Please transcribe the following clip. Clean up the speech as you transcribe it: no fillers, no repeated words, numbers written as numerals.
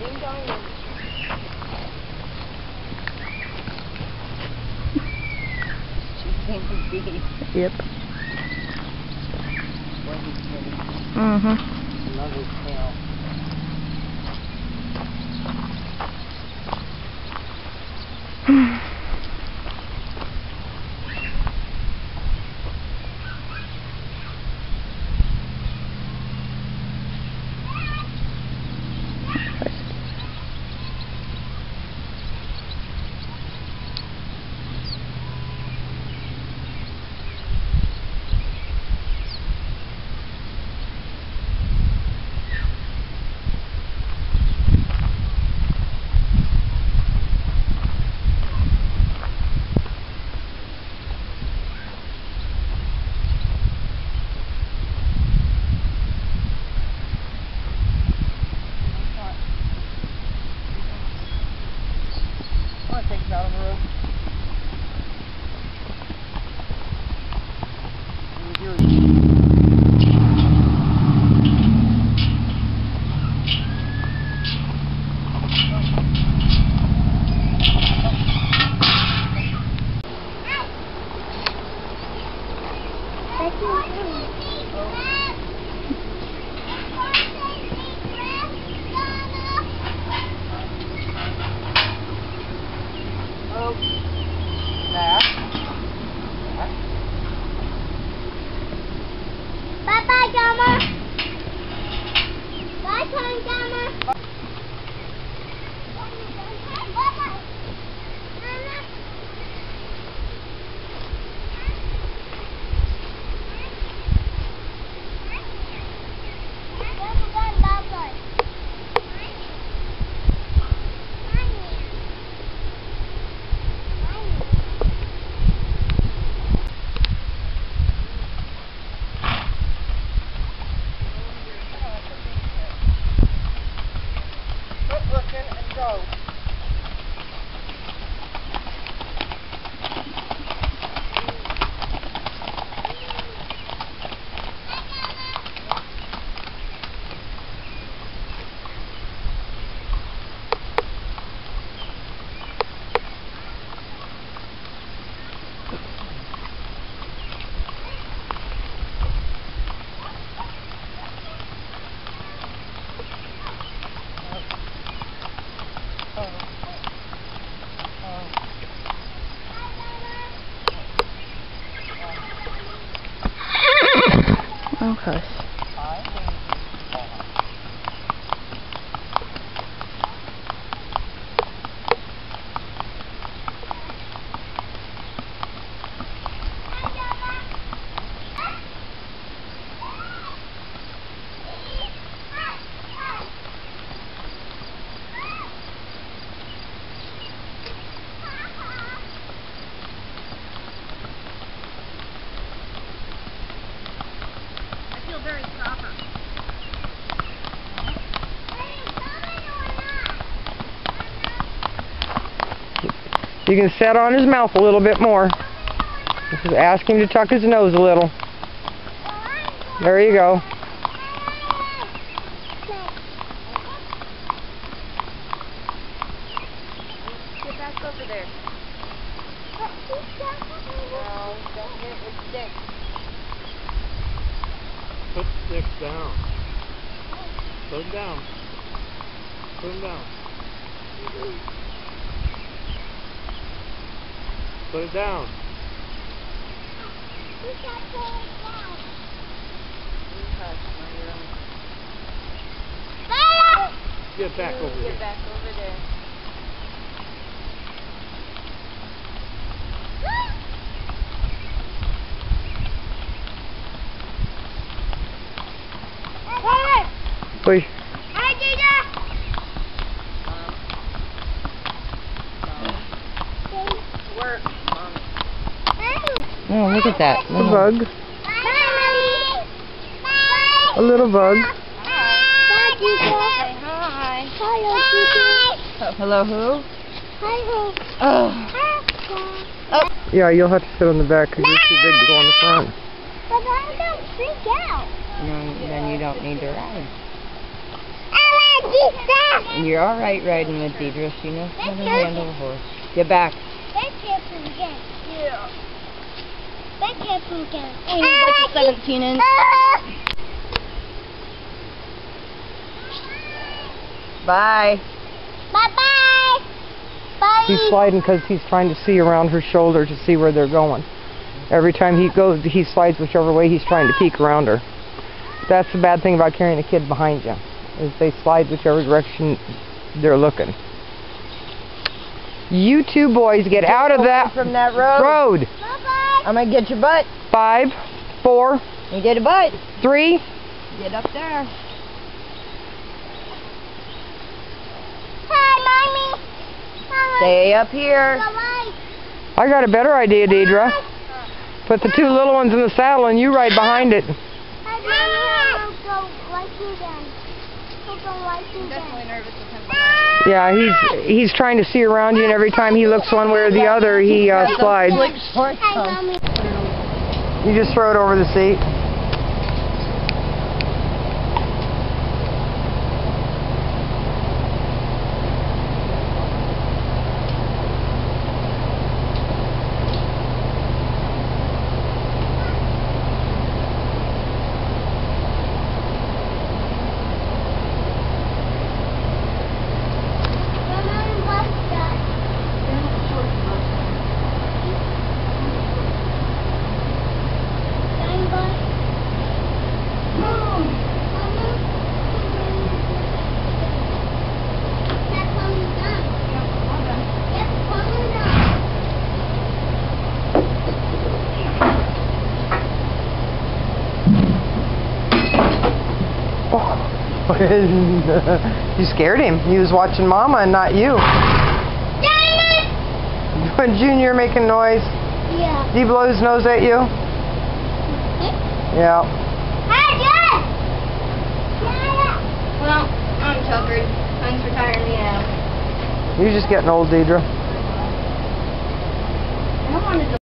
Yep. Mm-hmm. Love his tail. Okay. You can set on his mouth a little bit more. Just ask him to tuck his nose a little. There you go. Get back over there. No, don't hit with sticks. Put sticks down. Put them down. Put them down. Put it down. You can't put it down. You touch my own. Get back over there. Get back over there. Please. Hi, Deidre. Oh, look at that. A bug. Bye. A little bug. Hi. Hi. Hi. Hello, who? Hi, who? Oh. Yeah, you'll have to sit on the back because you're too big to go on the front. But I don't freak out. No, then you don't need to ride. You're all right riding with Deidre. She knows how to handle a horse. Get back. Back here from again. Yeah. Back here from again. And he's like a 17-inch. Bye. Bye-bye. Bye. He's sliding because he's trying to see around her shoulder to see where they're going. Every time he goes, he slides whichever way he's trying to peek around her. That's the bad thing about carrying a kid behind you, is they slide whichever direction they're looking. You two boys get out of that from that road. Bye-bye. I'm gonna get your butt. 5, 4. You did a butt. 3. Get up there. Hi, mommy. Hi. Stay up here. Bye-bye. I got a better idea, Deidre. Put the two little ones in the saddle and you ride behind it. Yeah, he's trying to see around you, and every time he looks one way or the other, he slides. You just throw it over the seat. You scared him. He was watching Mama and not you. Junior making noise. Yeah. Did he blow his nose at you? Yeah. Well, I'm covered. Thanks for tiring me out. You're just getting old, Deidre. I wanted to